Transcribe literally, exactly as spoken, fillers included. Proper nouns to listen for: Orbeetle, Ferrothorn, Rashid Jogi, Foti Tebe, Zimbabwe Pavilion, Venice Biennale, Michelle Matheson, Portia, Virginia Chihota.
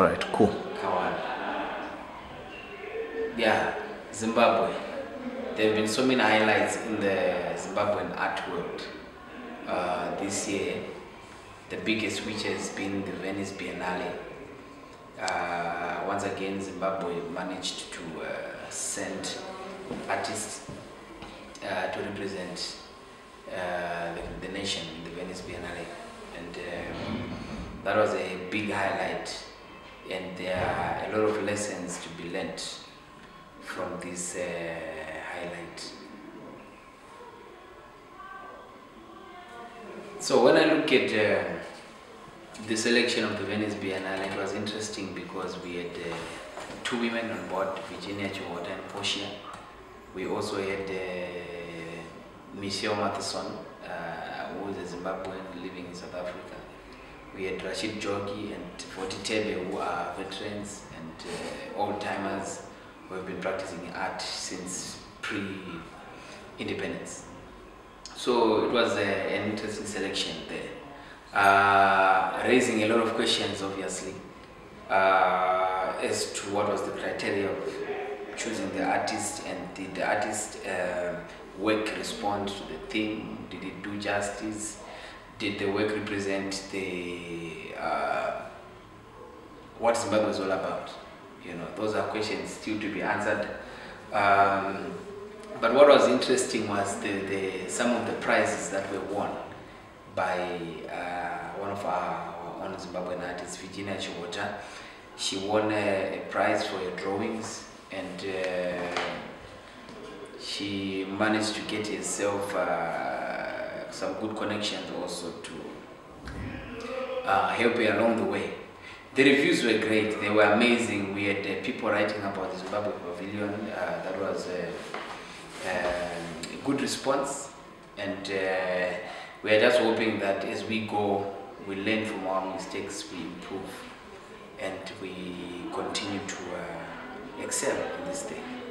All right, cool. Yeah, Zimbabwe. There have been so many highlights in the Zimbabwean art world uh, this year. The biggest, which has been the Venice Biennale. Uh, once again, Zimbabwe managed to uh, send artists uh, to represent uh, the, the nation in the Venice Biennale, and um, that was a big highlight. And there are a lot of lessons to be learned from this uh, highlight. So when I look at uh, the selection of the Venice Biennale, it was interesting because we had uh, two women on board, Virginia Chihota and Portia. We also had uh, Michelle Matheson, uh, who is a Zimbabwean living in South Africa. We had Rashid Jogi and Foti Tebe, who are veterans and uh, old-timers who have been practicing art since pre-independence. So it was a, an interesting selection there. Uh, raising a lot of questions, obviously, uh, as to what was the criteria of choosing the artist, and did the artist's uh, work respond to the theme? Did it do justice? Did the work represent the uh, what Zimbabwe is all about? You know, those are questions still to be answered. Um, but what was interesting was the, the some of the prizes that were won by uh, one of our own Zimbabwean artists, Virginia Chihota. She won a, a prize for her drawings, and uh, she managed to get herself Uh, some good connections also to uh, help you along the way. The reviews were great, they were amazing. We had uh, people writing about the Zimbabwe Pavilion. Uh, that was a, a good response, and uh, we are just hoping that as we go, we learn from our mistakes, we improve, and we continue to uh, excel in this thing.